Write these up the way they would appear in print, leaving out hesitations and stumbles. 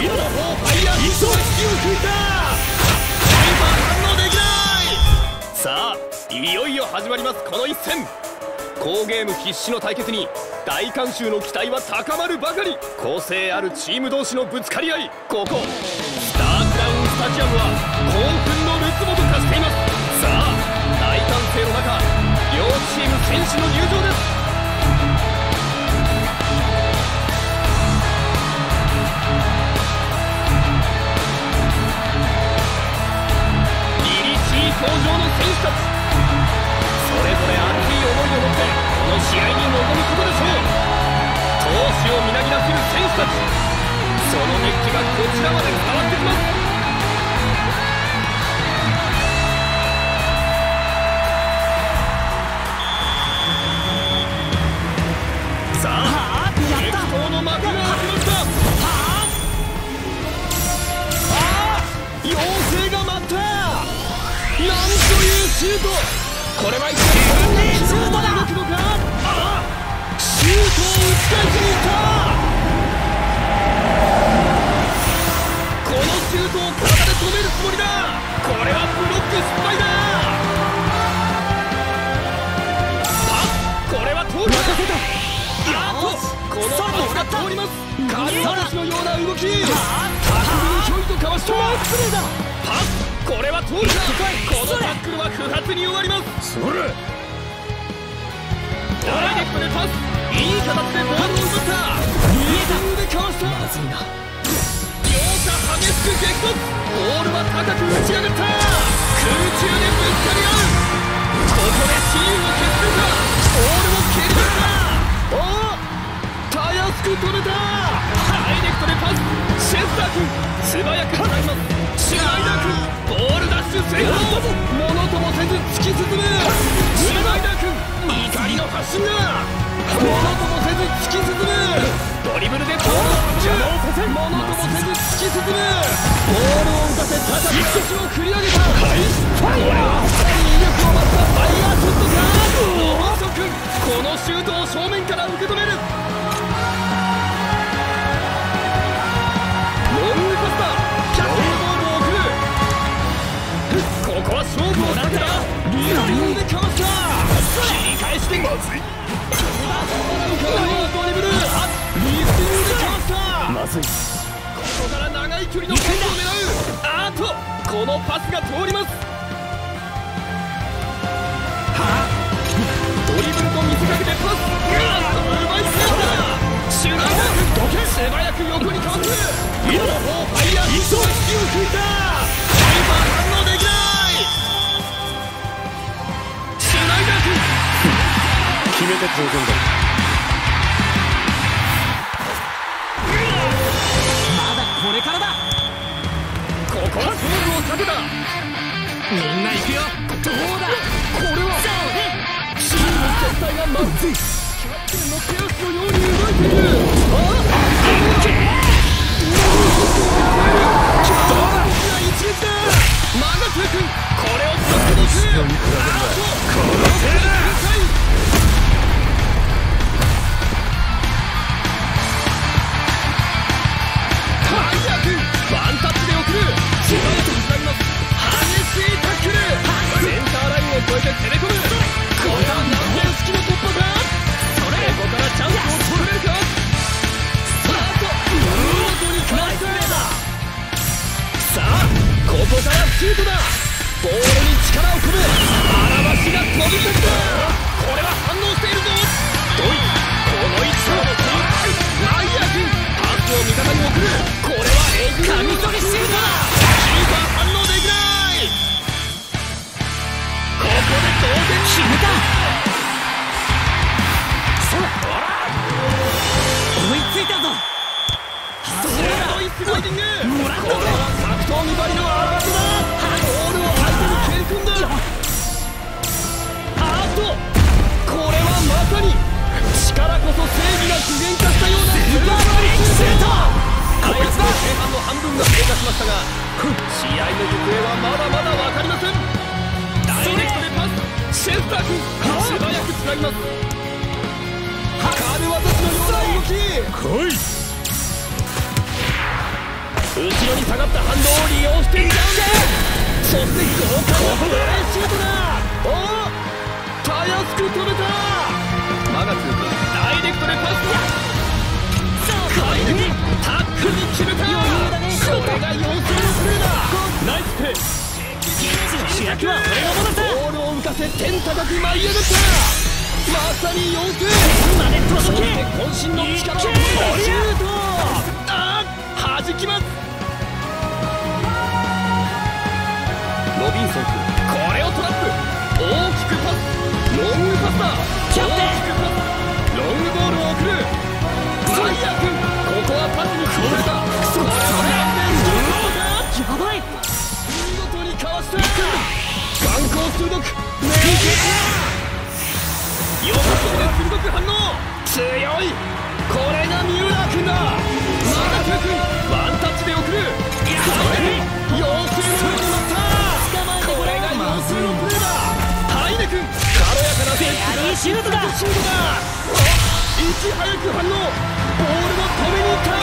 インドフォーファイヤー一層引きを引いた。反応できない。さあいよいよ始まります。この一戦、好ゲーム必至の対決に大観衆の期待は高まるばかり。個性あるチーム同士のぶつかり合い、ここスターズダウンスタジアムは興奮のるつぼと化しています。さあ大歓声の中、両チーム選手の入場です。登場の選手たち、それぞれ熱い思いを持ってこの試合に臨むことでしょう。闘志をみなぎらせる選手たち、その熱気がこちらまで伝わってきます。シュート、これは一体どんな軌道まで動くのか。ああ、シュートを打ち返しに行った。このシュートを体で止めるつもりだ。これはブロック失敗だ。あ、これは通る。任せた。あっと、このパスが通ります。神渡しのような動き、巧みにひょいとかわしてます。パス、これは通るか。このタックルは不発に終わります。それドライネットでパス、いい形でボールを奪った。2球でかわした。まずいな。両者激しく激突。ボールは高く打ち上がった。空中でぶつかり合う。ここでチームを決めた。ボールを蹴り出した。おたやすく取れた。ダイレクトでパス、シェスター君素早く払います。シュナイダー君、ボールダッシュ成功。ものともせず突き進む。シュナイダー君、怒りの発信だ。ものともせず突き進む。ドリブルでボールを運ぶ。ものともせず突き進む。ボールを打たせ叩き口を繰り上げた。これは威力を増したファイヤーショットか。大橋君、このシュートを正面から受け止める。ここは勝負をかけた。リアルでかわした。切り返してまずい。ドリブル、リフティングでかわした。まずい。ここから長い距離のパスを狙う。あと、このパスが通ります。ドリブルと見せかけてパス。奪い返した。シュナイダー君、素早く横にかわす。ファイヤー一層引きを引いた。反応できない。決めて当然だ。まだこれからだ。ここは勝負を避けた。みんな行くよ。どうだ、これはチーム全体がまずい。キャプテンの手足のように動いている。どうだ、一撃だ。マガス君、これを取っていく。この手だ。シュートだ。ボールに力を込め、あらわしが飛び出した。これは反応しているぞ。ドイ、この位置からのライアー君、パスを味方に送る。これはエグザミドリシュートだ。キーパー反応できない。ここで同点に決めた。追いついたぞ。鋭いスライディング。これは格闘技ばりの荒技だ。力こそ正義が具現化したようなスーパーバリックシュート。こいつは前半の半分が経過しましたが、試合の行方はまだまだ分かりません。ダイレクトでパス、シェスター君、素早くつなぎます。神渡しのような動き。来い。ろに下がった反動を利用していっちゃうんだ。そして豪快なボレーシュートだ。おっ、たやすく止めた。マガツダイレクトでパスだ。これにタックルに決めた。これが妖精のプレーだ。ナイスペース。主役は俺のものだ。ボールを浮かせ天高く舞い上がった。まさに妖精。そして渾身の力をシュート。ああ、弾きます。ロビンソン君、これをトラップ。大きくパス、ロングパスだ。キャプテン、ロングボールを送る。サイヤ君、ここはパスにこぼれた。これはやばい。見事にかわしていく。眼光鋭くメイク。よくここで鋭く反応。強い。これが三浦君だ。真中君、ワンタッチで送る。これに妖精のプレーだった。これが妖精のプレーだ。ハイネ君、軽やかなセーフシュートだ。いち早く反応。ボールを止めに行った。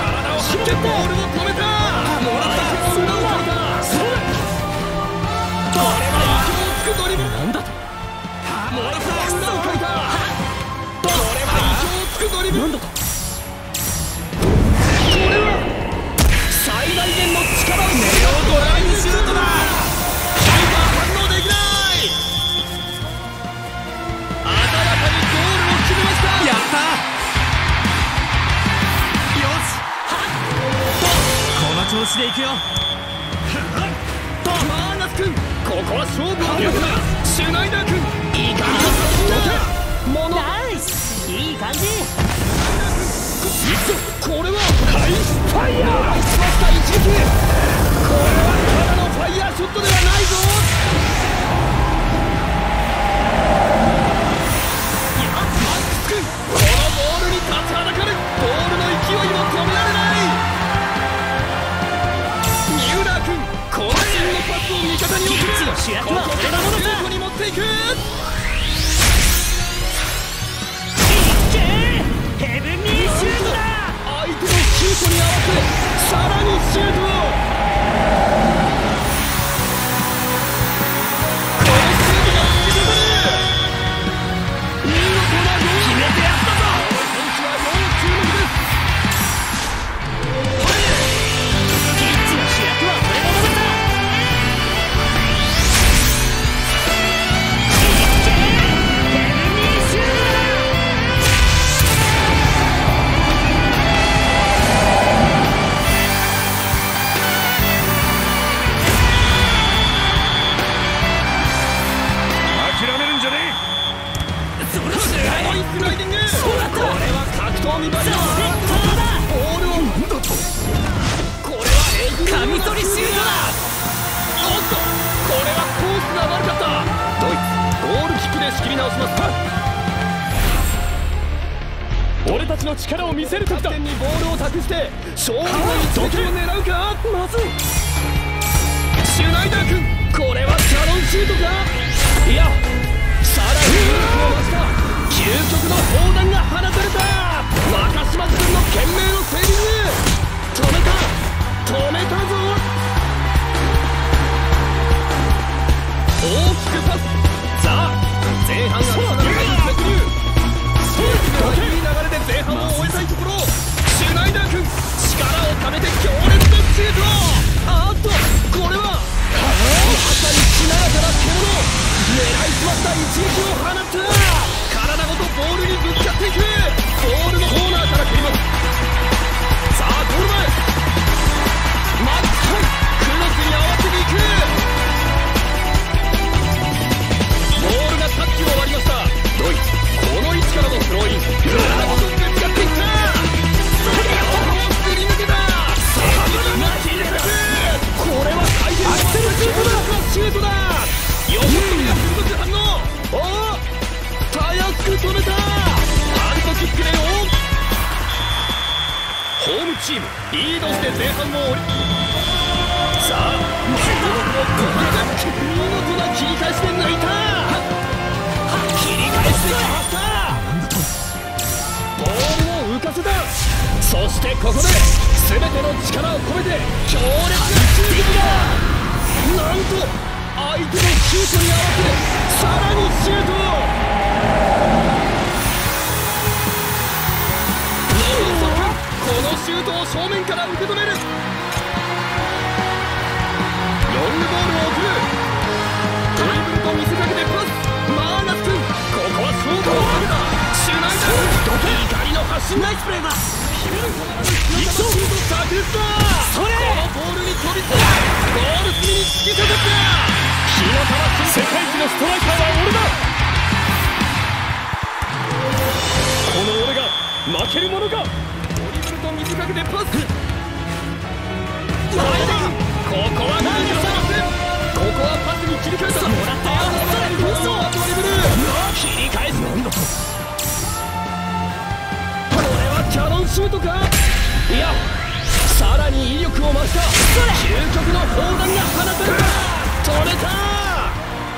体を張ってボールを止めた。もらったそれはそれだ。これは意表をつくドリブルなんだと。モラスは裏をかいた。これは意表をつくドリブル。これは最大限の力を。ネオドライブシュートだ。キーパー反応できない。鮮やかにゴールを決めました。やった。よし、この調子でいくよ。マーナス君、ここは勝負をかけた。シュナイダー君、いい感じ。いい感じ。これはハイファイヤー。一撃。これはただのファイヤーショットではないぞ。マックス君、このボールに立ちはだかる。ボールの勢いを止められない。三浦君、渾身のパスを味方に送る。主役は俺のものだ。いけー。ヘブンにシュートだ。相手のシュートに合わせ、さらにシュート。このシュートが決めた。見事なゴール。決めてやったぞ。今季は要注目です。ピッチの主役は俺のものだ。これはカミ取りシュートだ。おっと、これはコースが悪かった。ドイツ、ゴールキックで仕切り直します。俺たちの力を見せる時だ。キャプテンにボールを託して勝負の一撃を狙うか。まずい。シュナイダー君、これはキャノンシュートか。いや、さらに動きを出した。究極の砲弾が放たれた。若島君の懸命のセービング。止めたぞ。大きくパス。さあ、前半はかなり接入。そうですね、いい流れで前半を終えたいところ。シュナイダー君、力をためて強烈なシュート。あっと、これはまさにしなやかな攻防。狙いすました一撃を放った。体ごとボールにぶつかっていく。ボールのコーナーから蹴ります。さあ、ゴール前。マックス、クロスに合わせていく。ボールがタッチを割りました。ドイツ、この位置からのスローイン。体ごとぶつかっていった。ここをすり抜けた。さあ、ゴールが切れる。これは回転アクセルシュートだ。シュートだ。横振りが鋭く反応。おお、早く止めた。ハンドキックでオン。ホームチームリードして前半を折り。さあ、ボールをここで見事な切り返しで抜いた。切り返してきました。ボールを浮かせた。そしてここで全ての力を込めて強烈なシュートだ。なんと相手のシュートに合わせさらにシュート。ロングソップ、このシュートを正面から受け止める。ロングボールを送る。ドリブルと見せかけてパス。マーナス君、ここは勝負をかけた。シュナイダー、怒りの発信、ナイスプレーだ。シュート炸裂だ。それ、このボールに飛びつく。ゴール隅に突き刺す。火の玉、世界一のストライカーは俺だ。この俺が負けるものか。ドリブルと見せかけてパス。ここは何を探す。ここはパスに切り替えた。もらったよ。それこそドリブル切り返す。なんだこれは。キャノンシュートか。いや、さらに威力を増した究極の砲弾が放たれた。取れた。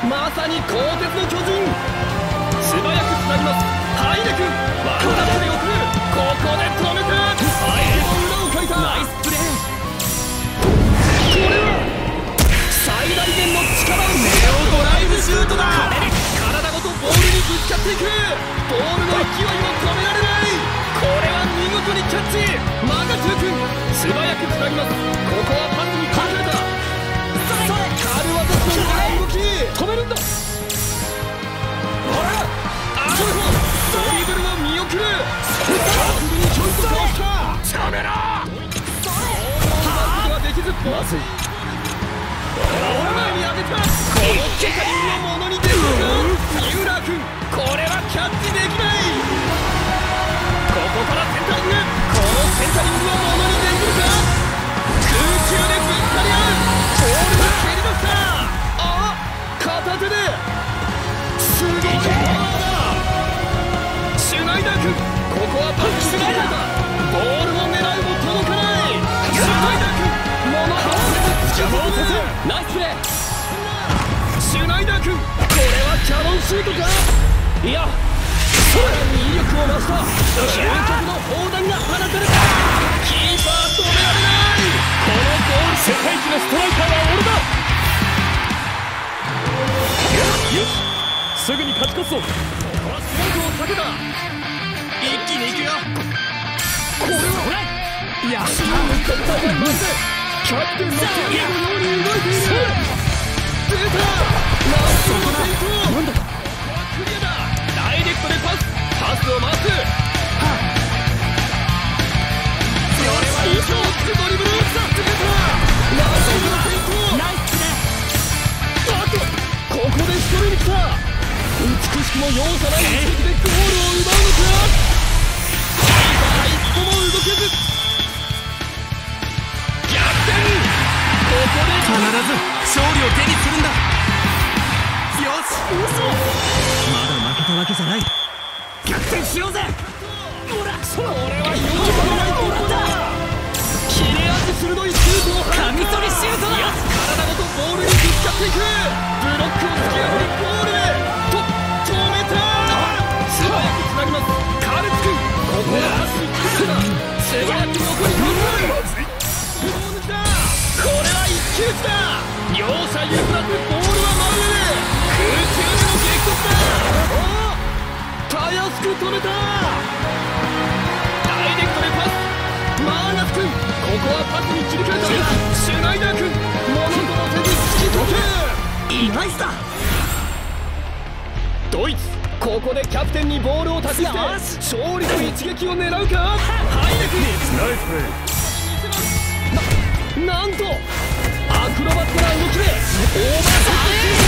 まさに鋼鉄の巨人。素早くつなぎます。ハイデ君、ワンタップで送る。ここで止めた。相手の裏をかいた。ナイスプレー。これは最大限の力を。ネオドライブシュートだ。体ごとボールにぶつかっていく。ボールの勢いも止められない。これは見事にキャッチ。マガトゥ君、素早くつなぎます。ここはパスにかけた。カルワトスの動き止めるんだ。アルフォン、ドリブルは見送る。角にちょいとかわした。やめろ。ボールを奪うことができず、まずい。ゴール前に上げた。この世界のものにできるか。三浦君、これはキャッチできない。ここからセンタリング。このセンタリングをものにできるか。空中でぶつかり合う。ボールが蹴りました。あっ、片手で。すごいパワーだ。シュナイダー君、ここはパックスが出た。ボールの狙いも届かない。シュナイダー君、物を合わせて突き放す。ナイスプレー。シュナイダー君、これはキャノンシュートか。いや、さらに威力を増した究極の砲弾が放たれた。キーパー止められない。このゴール、世界一のストライカーは俺だ。よし、すぐに勝ち越そう。ここはスパイクを避けた。一気に行くよ。これは野心の戦い。まずキャプテンのチームのように動いている。出た。ラストの先頭。なんだ、パスを回す。俺は意表をつくドリブルをさせてた。ラシングの先行。ナイスね。あと、ここで一人に来た。美しくも容赦ない一撃でゴールを奪うのか。キーパー一歩も動けず。逆転。ここで必ず勝利を手にするんだ。よし、嘘。まだ負けたわけじゃない。逆転しようぜ。ほら、それはよくもらった。切れ味鋭いシュートを放った。カミソリシュートだ。体ごとボールにぶつかっていく。ブロックを突き破りゴールへと止めた。素早くつなぎます。カルツ君、ここはパスに切れた。素早く横に飛ぶ。これは一騎打ちだ。両者譲らずボールは回る。空中での激突だ。たやすく止めた。ダイレクトでパス。マーナス君、ここはパスに切り替えた。シュナイダー君、物ともせず突き解け。ナイスだ。ドイツ、ここでキャプテンにボールを託して勝利の一撃を狙うか。ハイデ君、なんとアクロバットな動きでオーバーサイドに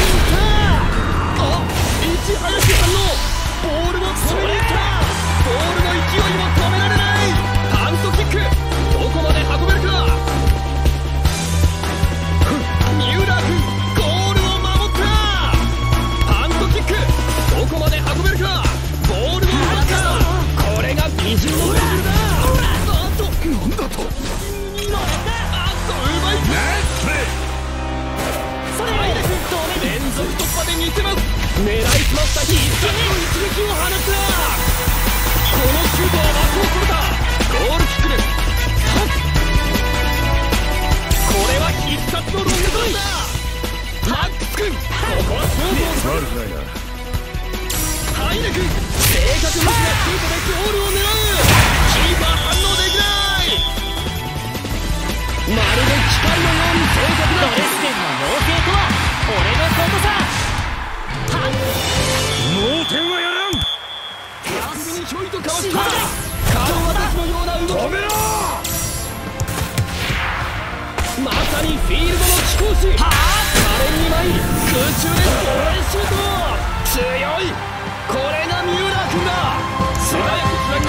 行った。あ、市原さんのボールを止めに行った。ボールの勢いも止められない。ハンドキック、どこまで運べるか。三浦君、ゴールを守った。ハンドキック、どこまで運べるか。ボールを奪った。これが美人のボールだ。あっと、なんだと。あっと、うまい。ナイスプレー。ハイネク正確無視なシュートでゴールを狙う。キーパー反応できない。まるで機械のように正確なドレステンの妖精とは俺のことさ。はっ、盲点はやらん。完全にひょいとかわした顔私のような動き。止めろ。まさにフィールドの貴公子。はあ、2枚空中でドレスシュート。強い。これが三浦君だ。素早く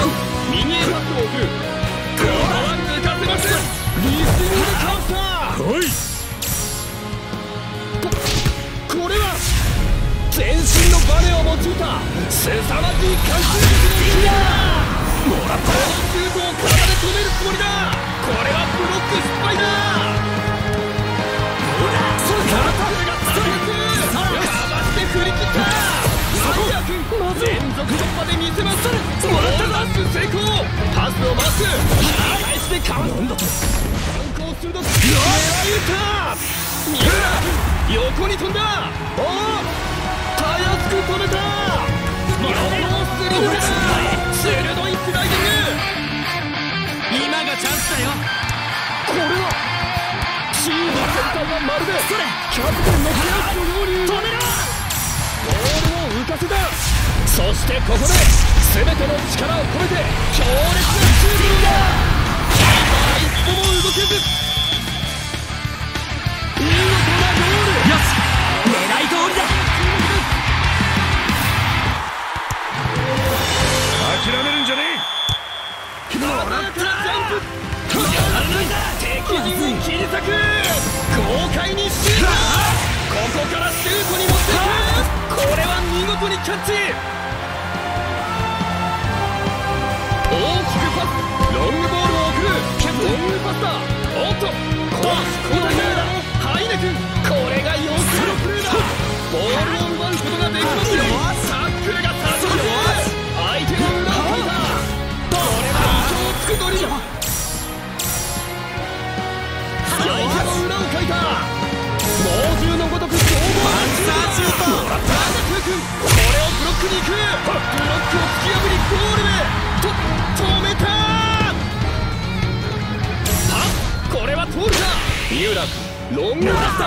開く右へパスを送る。これは抜かせません。リスニングカウンター。はい、これは全身のバネを用いたすさまじい貫通力のキーだ。もらったこのシュートを体で止めるつもりだ。これはブロック失敗だ。ほら、それが振り切った。連続突破で見せます。ワンタップ成功。パスを待つ。返してかわす。反抗すると狙い撃った。三浦横に飛んだ。おお、たやすく止めた。もうスリーだ。鋭いスライディング。今がチャンスだよ。これはチーム全体がまるでキャプテンの手足のように。止めろ。ボールを浮かせた。そしてここで全ての力を込めて強烈なシューティングだ。一歩も動けず。見事なゴール。よし、狙い通りだ。諦めるんじゃねえ。もらったジャンプ。やらないだ。敵陣を切り裂く。豪快にシュート。ここからシュートに持っていく。これは見事にキャッチ。大きくパス、ロングボールを送る。ロングパスだ。おっと、この辺だ。ハイネ君、これが妖精のプレーだ。ボールを奪うことができません。タックルが立ち上がる。相手の裏を取った。これは意表をつく取り。相手の裏をかいた。猛獣のごとく強豪パンサーシュート。中空君、これをブロックに行く。ブロックを突き破りゴールへと止めた。あ、これは通るか。三浦君、ロングだった。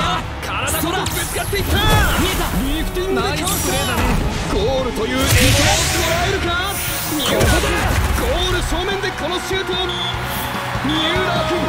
体がぶつかっていった。見えた。リフティングでかわす。ゴールという栄光を捉えるか。三浦君、ゴール正面でこのシュート。三浦君、